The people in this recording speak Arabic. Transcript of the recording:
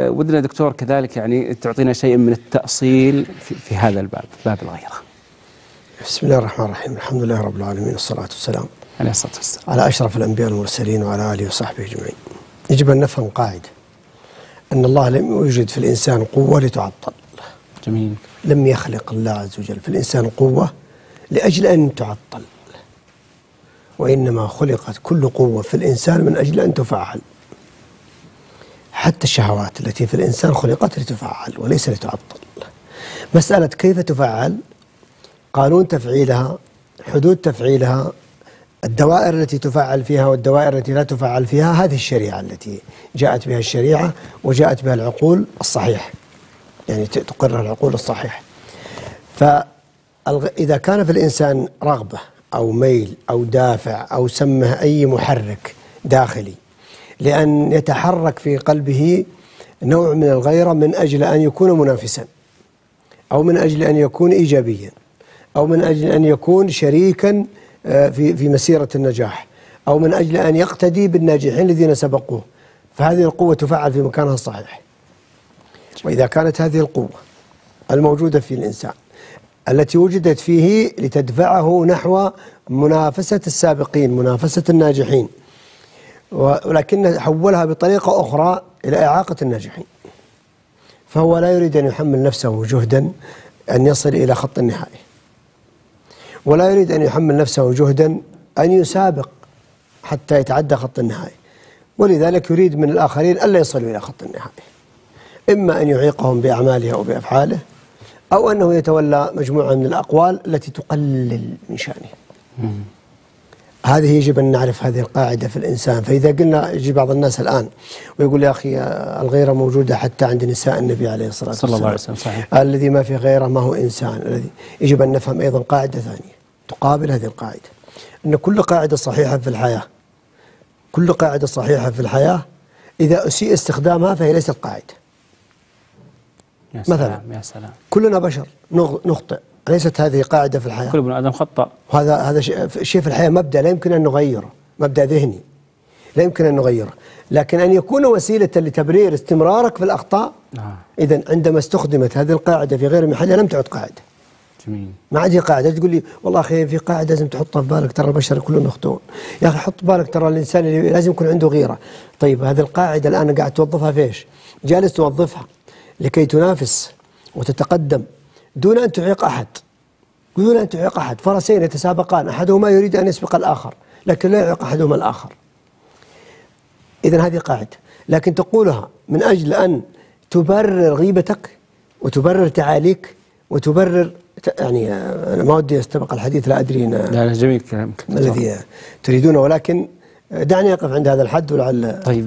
ودنا دكتور كذلك يعني تعطينا شيء من التأصيل في هذا الباب، باب الغيرة. بسم الله الرحمن الرحيم، الحمد لله رب العالمين، الصلاة والسلام عليه الصلاة والسلام على أشرف الأنبياء والمرسلين وعلى آله وصحبه أجمعين. يجب أن نفهم قاعدة، أن الله لم يوجد في الإنسان قوة لتعطل. جميل. لم يخلق الله عز وجل في الإنسان قوة لأجل أن تعطل، وإنما خلقت كل قوة في الإنسان من أجل أن تفعل. حتى الشهوات التي في الإنسان خلقت لتفعل وليس لتعطل. مسألة كيف تفعل، قانون تفعيلها، حدود تفعيلها، الدوائر التي تفعل فيها والدوائر التي لا تفعل فيها، هذه الشريعة التي جاءت بها الشريعة وجاءت بها العقول الصحيح، يعني تقرها العقول الصحيح. فإذا كان في الإنسان رغبة أو ميل أو دافع أو سمه أي محرك داخلي لأن يتحرك في قلبه نوع من الغيرة من أجل أن يكون منافسا، أو من أجل أن يكون إيجابيا، أو من أجل أن يكون شريكا في مسيرة النجاح، أو من أجل أن يقتدي بالناجحين الذين سبقوه، فهذه القوة تفعل في مكانها الصحيح. وإذا كانت هذه القوة الموجودة في الإنسان التي وجدت فيه لتدفعه نحو منافسة السابقين، منافسة الناجحين، ولكن حولها بطريقة أخرى إلى إعاقة الناجحين، فهو لا يريد أن يحمل نفسه جهدا أن يصل إلى خط النهائي، ولا يريد أن يحمل نفسه جهدا أن يسابق حتى يتعدى خط النهائي، ولذلك يريد من الآخرين ألا يصلوا إلى خط النهائي، إما أن يعيقهم بأعماله أو بأفعاله، أو أنه يتولى مجموعة من الأقوال التي تقلل من شأنه. هذه يجب أن نعرف هذه القاعدة في الإنسان. فإذا قلنا، يجي بعض الناس الآن ويقول يا أخي الغيرة موجودة حتى عند نساء النبي عليه الصلاة والسلام صلى الله عليه وسلم، صحيح. الذي ما في غيره ما هو إنسان. الذي يجب أن نفهم أيضا قاعدة ثانية تقابل هذه القاعدة، أن كل قاعدة صحيحة في الحياة، كل قاعدة صحيحة في الحياة إذا أسيء استخدامها فهي ليست قاعدة. مثلا يا سلام، كلنا بشر نخطئ، ليست هذه قاعدة في الحياة، كل ابن آدم خطأ. وهذا شيء في الحياة، مبدأ لا يمكن أن نغيره، مبدأ ذهني لا يمكن أن نغيره، لكن أن يكون وسيلة لتبرير استمرارك في الأخطاء. إذا عندما استخدمت هذه القاعدة في غير محلها لم تعد قاعدة. جميل. ما عاد هي قاعدة. تقول لي والله أخي في قاعدة لازم تحطها في بالك، ترى البشر كلهم يخطئون. يا أخي حط بالك ترى الإنسان لازم يكون عنده غيرة. طيب هذه القاعدة الآن قاعد توظفها في إيش؟ جالس توظفها لكي تنافس وتتقدم دون أن تعيق أحد، دون أن تعيق أحد. فرسين يتسابقان، أحدهما يريد أن يسبق الآخر لكن لا يعيق أحدهما الآخر. إذن هذه قاعدة، لكن تقولها من أجل أن تبرر غيبتك وتبرر تعاليك وتبرر يعني أنا ما ودي أستبق الحديث، لا أدري لا جميل كلامك الذي تريدونه، ولكن دعني أقف عند هذا الحد ولعل. طيب.